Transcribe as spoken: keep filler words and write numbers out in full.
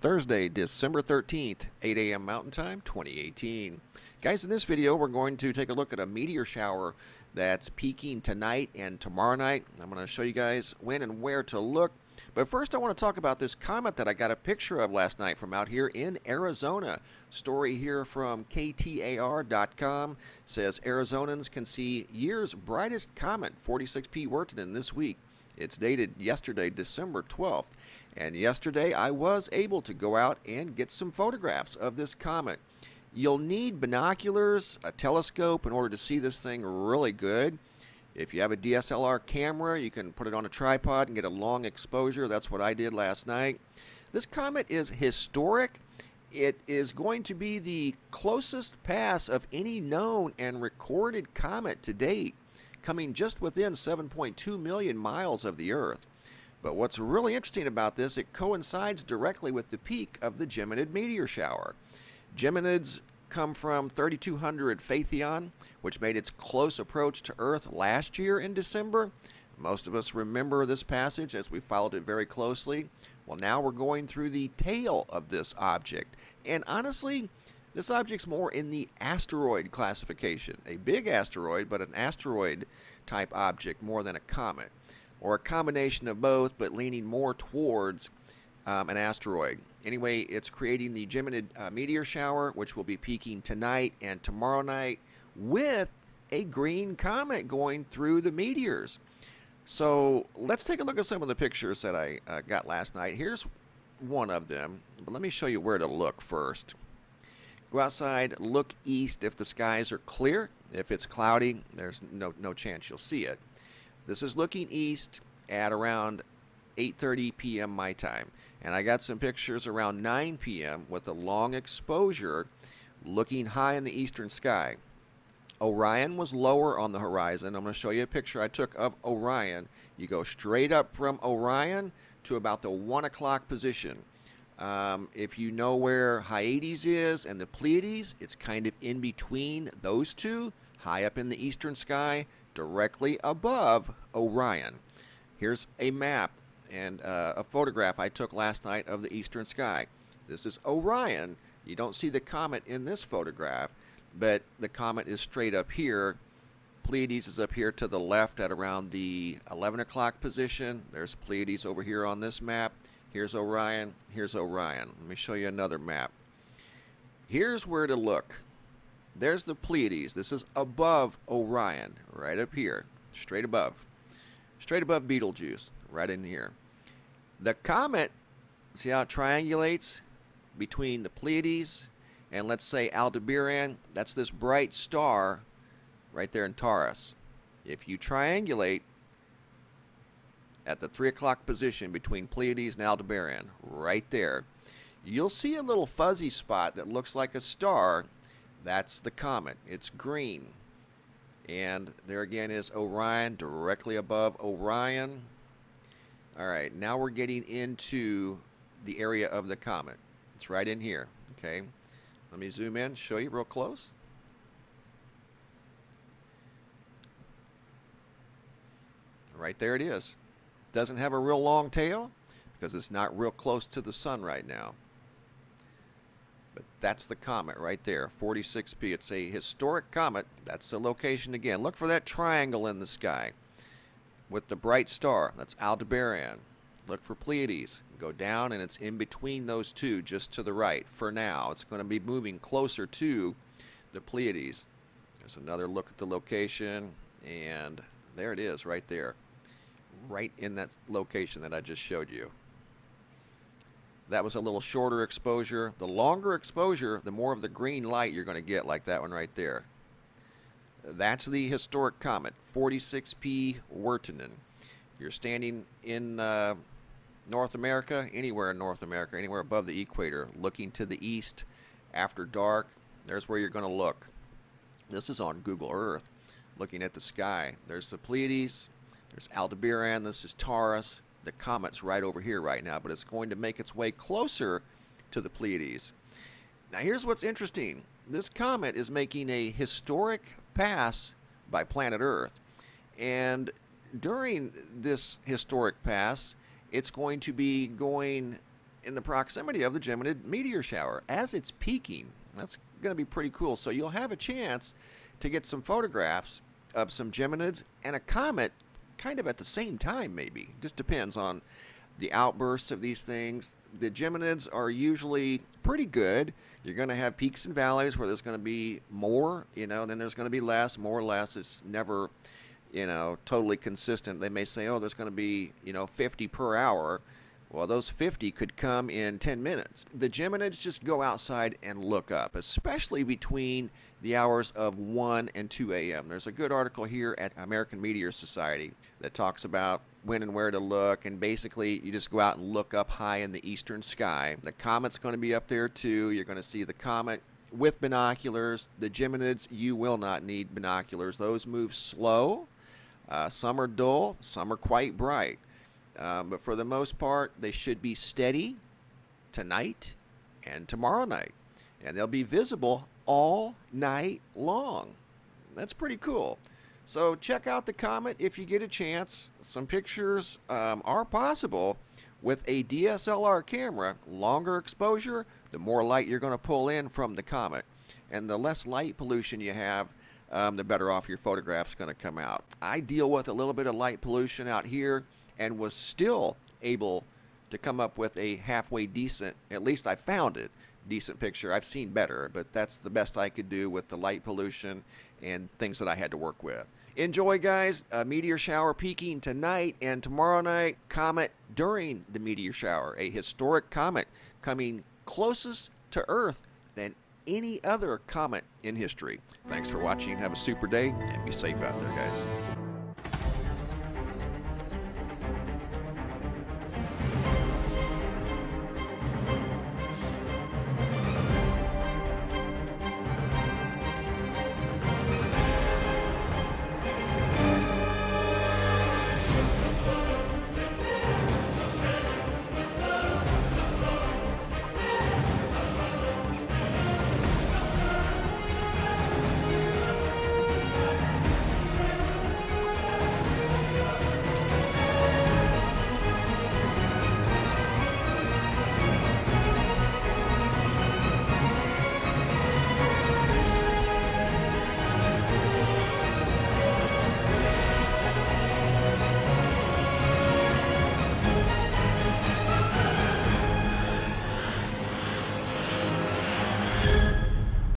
Thursday, December thirteenth, eight A M Mountain Time, twenty eighteen. Guys, in this video, we're going to take a look at a meteor shower that's peaking tonight and tomorrow night. I'm going to show you guys when and where to look. But first, I want to talk about this comet that I got a picture of last night from out here in Arizona. Story here from K T A R dot com says Arizonans can see year's brightest comet, forty-six P Wirtanen, this week. It's dated yesterday, December twelfth. And yesterday, I was able to go out and get some photographs of this comet. You'll need binoculars, a telescope in order to see this thing really good. If you have a D S L R camera, you can put it on a tripod and get a long exposure. That's what I did last night. This comet is historic. It is going to be the closest pass of any known and recorded comet to date, coming just within seven point two million miles of the Earth. But what's really interesting about this, it coincides directly with the peak of the Geminid meteor shower. Geminids come from thirty-two hundred Phaethon, which made its close approach to Earth last year in December. Most of us remember this passage as we followed it very closely. Well, now we're going through the tail of this object. And honestly, this object's more in the asteroid classification. A big asteroid, but an asteroid-type object more than a comet. Or a combination of both, but leaning more towards Um, an asteroid. Anyway, it's creating the Geminid uh, meteor shower, which will be peaking tonight and tomorrow night with a green comet going through the meteors. So let's take a look at some of the pictures that I uh, got last night. Here's one of them, but let me show you where to look first. Go outside, look east if the skies are clear. If it's cloudy, there's no, no chance you'll see it. This is looking east at around eight thirty P M my time. And I got some pictures around nine P M with a long exposure looking high in the eastern sky. Orion was lower on the horizon. I'm going to show you a picture I took of Orion. You go straight up from Orion to about the one o'clock position. Um, if you know where Hyades is and the Pleiades, it's kind of in between those two, high up in the eastern sky, directly above Orion. Here's a map and uh, a photograph I took last night of the eastern sky. This is Orion. You don't see the comet in this photograph, but the comet is straight up here. Pleiades is up here to the left at around the eleven o'clock position. There's Pleiades over here on this map. Here's Orion. Here's Orion. Let me show you another map. Here's where to look. There's the Pleiades. This is above Orion, right up here, straight above. Straight above Betelgeuse, right in here. The comet, see how it triangulates between the Pleiades and, let's say, Aldebaran? That's this bright star right there in Taurus. If you triangulate at the three o'clock position between Pleiades and Aldebaran, right there, you'll see a little fuzzy spot that looks like a star. That's the comet. It's green. And there again is Orion, directly above Orion. All right, now we're getting into the area of the comet. It's right in here, okay? Let me zoom in, show you real close. Right there it is. Doesn't have a real long tail because it's not real close to the sun right now. But that's the comet right there, forty-six P. It's a historic comet. That's the location again. Look for that triangle in the sky with the bright star. That's Aldebaran. Look for Pleiades. Go down, and it's in between those two, just to the right. For now, it's going to be moving closer to the Pleiades. There's another look at the location, and there it is right there, right in that location that I just showed you. That was a little shorter exposure. The longer exposure, the more of the green light you're going to get, like that one right there. That's the historic comet, forty-six P Wirtanen. If you're standing in uh, North America, anywhere in North America, anywhere above the equator, looking to the east after dark, there's where you're going to look. This is on Google Earth, looking at the sky. There's the Pleiades, there's Aldebaran, this is Taurus. The comet's right over here right now, but it's going to make its way closer to the Pleiades. Now, here's what's interesting. This comet is making a historic pass by planet Earth. And during this historic pass, it's going to be going in the proximity of the Geminid meteor shower as it's peaking. That's going to be pretty cool. So you'll have a chance to get some photographs of some Geminids and a comet kind of at the same time, maybe. Just depends on the outbursts of these things. The Geminids are usually pretty good. You're going to have peaks and valleys where there's going to be more, you know, and then there's going to be less, more or less. It's never, you know, totally consistent. They may say, oh, there's going to be, you know, fifty per hour. Well, those fifty could come in ten minutes. The Geminids just go outside and look up, especially between the hours of one and two A M There's a good article here at American Meteor Society that talks about when and where to look, and basically you just go out and look up high in the eastern sky. The comet's going to be up there too. You're going to see the comet with binoculars. The Geminids, you will not need binoculars. Those move slow. Uh, some are dull, some are quite bright. Um, but for the most part, they should be steady tonight and tomorrow night. And they'll be visible all night long. That's pretty cool. So check out the comet if you get a chance. Some pictures um, are possible with a D S L R camera. Longer exposure, the more light you're going to pull in from the comet. And the less light pollution you have, um, the better off your photograph's going to come out. I deal with a little bit of light pollution out here, and was still able to come up with a halfway decent, at least I found it, decent picture. I've seen better, but that's the best I could do with the light pollution and things that I had to work with. Enjoy, guys. A meteor shower peaking tonight and tomorrow night. Comet during the meteor shower. A historic comet coming closest to Earth than any other comet in history. Thanks for watching. Have a super day and be safe out there, guys.